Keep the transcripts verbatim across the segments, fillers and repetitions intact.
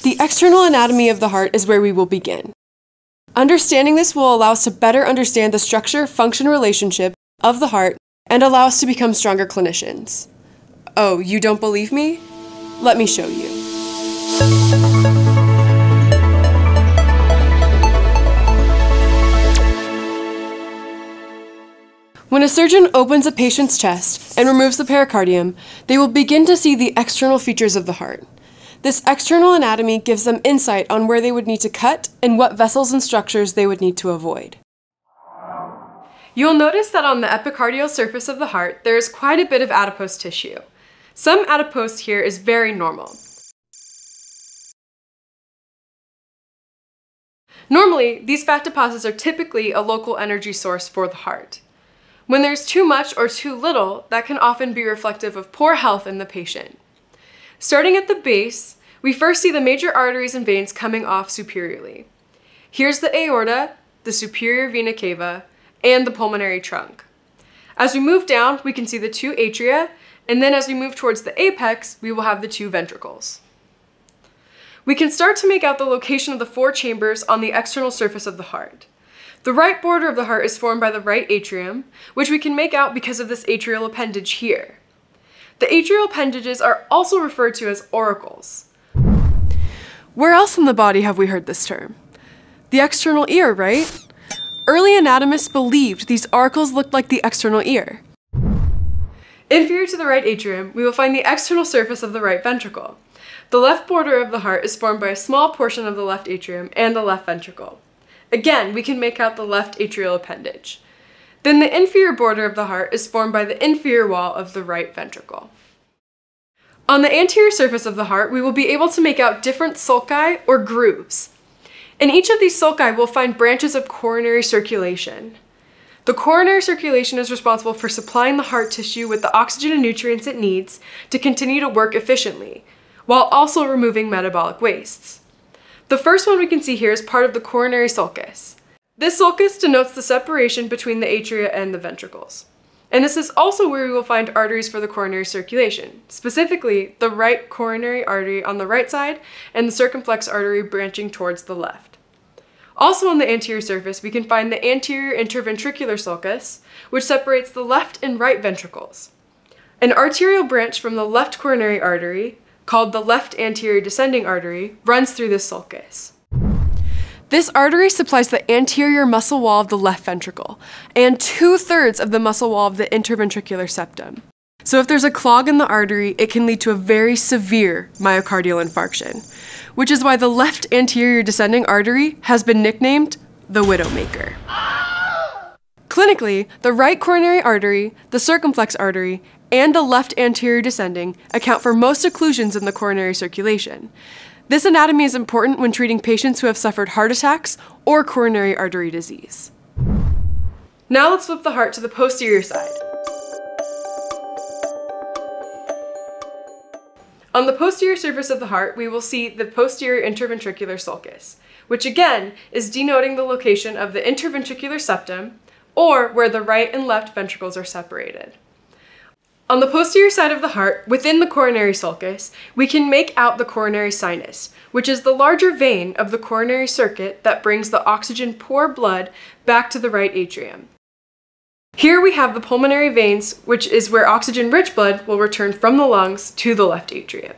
hearts. The external anatomy of the heart is where we will begin. Understanding this will allow us to better understand the structure-function relationship of the heart and allow us to become stronger clinicians. Oh, you don't believe me? Let me show you. When a surgeon opens a patient's chest and removes the pericardium, they will begin to see the external features of the heart. This external anatomy gives them insight on where they would need to cut and what vessels and structures they would need to avoid. You'll notice that on the epicardial surface of the heart, there is quite a bit of adipose tissue. Some adipose here is very normal. Normally, these fat deposits are typically a local energy source for the heart. When there's too much or too little, that can often be reflective of poor health in the patient. Starting at the base, we first see the major arteries and veins coming off superiorly. Here's the aorta, the superior vena cava, and the pulmonary trunk. As we move down, we can see the two atria, and then as we move towards the apex, we will have the two ventricles. We can start to make out the location of the four chambers on the external surface of the heart. The right border of the heart is formed by the right atrium, which we can make out because of this atrial appendage here. The atrial appendages are also referred to as auricles. Where else in the body have we heard this term? The external ear, right? Early anatomists believed these auricles looked like the external ear. Inferior to the right atrium, we will find the external surface of the right ventricle. The left border of the heart is formed by a small portion of the left atrium and the left ventricle. Again, we can make out the left atrial appendage. Then the inferior border of the heart is formed by the inferior wall of the right ventricle. On the anterior surface of the heart, we will be able to make out different sulci or grooves. In each of these sulci, we'll find branches of coronary circulation. The coronary circulation is responsible for supplying the heart tissue with the oxygen and nutrients it needs to continue to work efficiently, while also removing metabolic wastes. The first one we can see here is part of the coronary sulcus. This sulcus denotes the separation between the atria and the ventricles. And this is also where we will find arteries for the coronary circulation, specifically the right coronary artery on the right side and the circumflex artery branching towards the left. Also on the anterior surface, we can find the anterior interventricular sulcus, which separates the left and right ventricles. An arterial branch from the left coronary artery, called the left anterior descending artery, runs through this sulcus. This artery supplies the anterior muscle wall of the left ventricle and two-thirds of the muscle wall of the interventricular septum. So if there's a clog in the artery, it can lead to a very severe myocardial infarction, which is why the left anterior descending artery has been nicknamed the widowmaker. Clinically, the right coronary artery, the circumflex artery, and the left anterior descending account for most occlusions in the coronary circulation. This anatomy is important when treating patients who have suffered heart attacks or coronary artery disease. Now let's flip the heart to the posterior side. On the posterior surface of the heart, we will see the posterior interventricular sulcus, which again is denoting the location of the interventricular septum, or where the right and left ventricles are separated. On the posterior side of the heart, within the coronary sulcus, we can make out the coronary sinus, which is the larger vein of the coronary circuit that brings the oxygen-poor blood back to the right atrium. Here we have the pulmonary veins, which is where oxygen-rich blood will return from the lungs to the left atrium.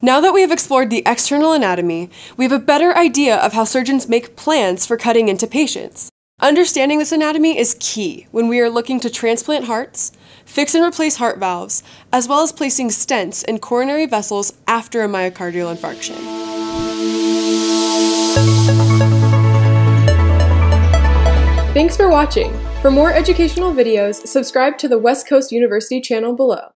Now that we have explored the external anatomy, we have a better idea of how surgeons make plans for cutting into patients. Understanding this anatomy is key when we are looking to transplant hearts, fix and replace heart valves, as well as placing stents in coronary vessels after a myocardial infarction. Thanks for watching. For more educational videos, subscribe to the West Coast University channel below.